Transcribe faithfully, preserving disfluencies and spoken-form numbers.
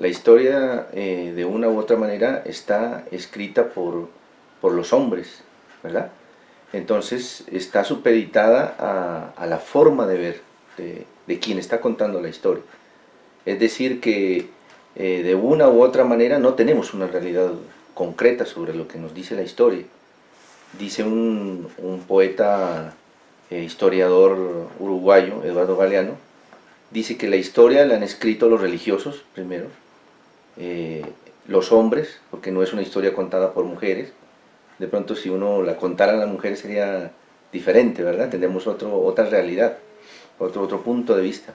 La historia eh, de una u otra manera está escrita por, por los hombres, ¿verdad? Entonces está supeditada a, a la forma de ver de, de quien está contando la historia. Es decir que eh, de una u otra manera no tenemos una realidad concreta sobre lo que nos dice la historia. Dice un, un poeta eh, historiador uruguayo, Eduardo Galeano, dice que la historia la han escrito los religiosos primero, eh, los hombres, porque no es una historia contada por mujeres. De pronto si uno la contara a las mujeres sería diferente, ¿verdad? Tendríamos otro, otra realidad, otro, otro punto de vista.